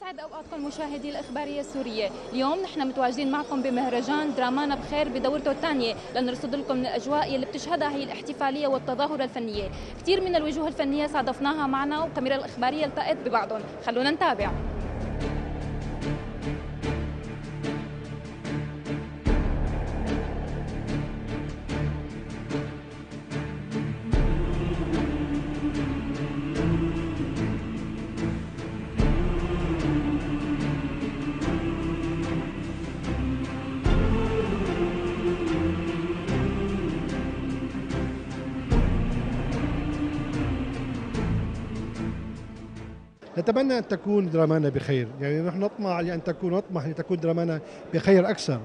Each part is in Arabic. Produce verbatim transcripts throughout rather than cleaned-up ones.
يسعد اوقاتكم مشاهدي الإخبارية السورية. اليوم نحن متواجدين معكم بمهرجان درامانا بخير بدورته الثانية لنرصد لكم من الاجواء اللي بتشهدها هي الاحتفالية والتظاهرة الفنية. كثير من الوجوه الفنية صادفناها معنا والكاميرا الإخبارية التقت ببعضهم، خلونا نتابع. نتمنى أن تكون درامانا بخير، يعني نحن نطمح لأن تكون نطمح لتكون درامانا بخير أكثر.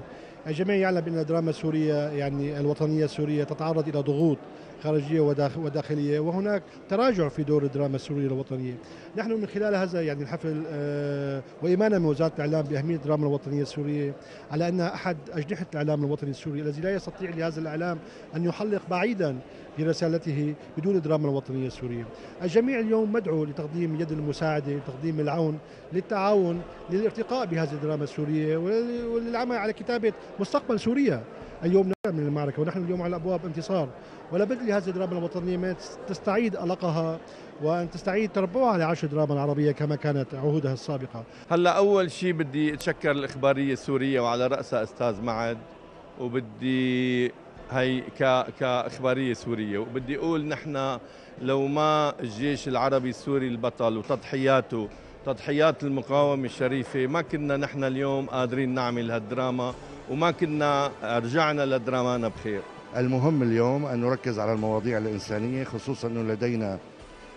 الجميع يعلم أن الدراما السورية يعني الوطنية السورية تتعرض إلى ضغوط خارجية وداخلية، وهناك تراجع في دور الدراما السورية الوطنية. نحن من خلال هذا يعني الحفل وإيمانا من وزارة الإعلام بأهمية الدراما الوطنية السورية على أنها أحد أجنحة الإعلام الوطني السوري الذي لا يستطيع لهذا الإعلام أن يحلق بعيدا برسالته بدون الدراما الوطنية السورية. الجميع اليوم مدعو لتقديم يد المساعدة، لتقديم العون، للتعاون، للارتقاء بهذه الدراما السورية وللعمل على كتابة مستقبل سوريا. اليوم نحن من المعركة ونحن اليوم على أبواب انتصار، ولا بد لهذه الدراما الوطنية أن تستعيد ألقها وأن تستعيد تربوها لعرش الدراما العربية كما كانت عهودها السابقة. هلا أول شيء بدي أتشكر الإخبارية السورية وعلى رأسها أستاذ معد، وبدي هي كإخبارية سورية، وبدي أقول نحن لو ما الجيش العربي السوري البطل وتضحياته تضحيات المقاومة الشريفة ما كنا نحن اليوم قادرين نعمل هالدراما وما كنا رجعنا لدرامانا بخير. المهم اليوم أن نركز على المواضيع الإنسانية، خصوصا أنه لدينا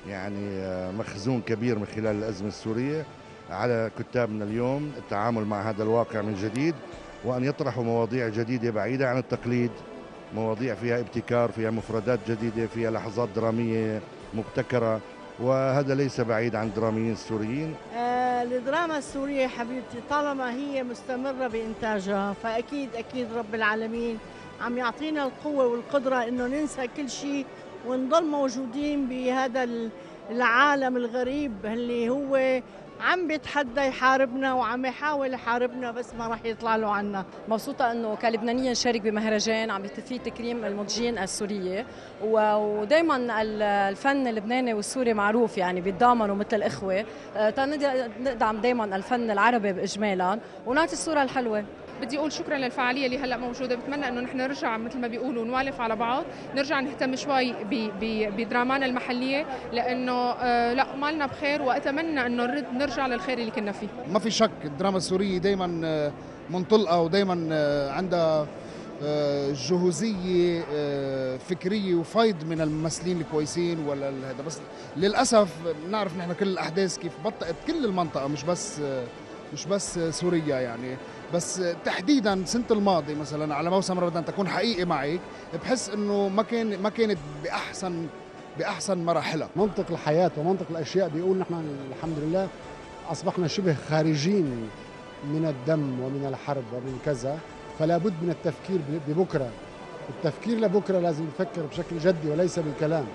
يعني مخزون كبير من خلال الأزمة السورية. على كتابنا اليوم التعامل مع هذا الواقع من جديد وأن يطرحوا مواضيع جديدة بعيدة عن التقليد، مواضيع فيها ابتكار، فيها مفردات جديدة، فيها لحظات درامية مبتكرة، وهذا ليس بعيد عن الدراميين السوريين. آه الدراما السورية حبيبتي طالما هي مستمرة بإنتاجها فأكيد أكيد رب العالمين عم يعطينا القوة والقدرة إنه ننسى كل شيء ونضل موجودين بهذا العالم الغريب اللي هو عم بيتحدى يحاربنا وعم يحاول يحاربنا بس ما راح يطلع له عنا. مبسوطة انه كلبنانية نشارك بمهرجان عم يتم فيه تكريم المنتجين السورية، ودائما الفن اللبناني والسوري معروف يعني بيتضامنوا مثل الاخوة، ندعم دائما الفن العربي باجمالا ونعطي الصورة الحلوة. بدي اقول شكرا للفعاليه اللي هلا موجوده، بتمنى انه نحن نرجع مثل ما بيقولوا نوالف على بعض، نرجع نهتم شوي بدرامانا المحليه لانه لا مالنا بخير، واتمنى انه نرد نرجع للخير اللي كنا فيه. ما في شك الدراما السوريه دائما منطلقه ودائما عندها جهوزيه فكريه وفيض من الممثلين الكويسين ولا هذا، بس للاسف بنعرف نحن كل الاحداث كيف بطئت كل المنطقه، مش بس مش بس سوريا يعني، بس تحديدا سنة الماضي مثلا على موسم رمضان تكون حقيقي معك، بحس انه ما كان ما كانت باحسن باحسن مراحلها. منطق الحياة ومنطق الاشياء بيقول نحن الحمد لله اصبحنا شبه خارجين من الدم ومن الحرب ومن كذا، فلا بد من التفكير ببكره، التفكير لبكره لازم نفكر بشكل جدي وليس بالكلام.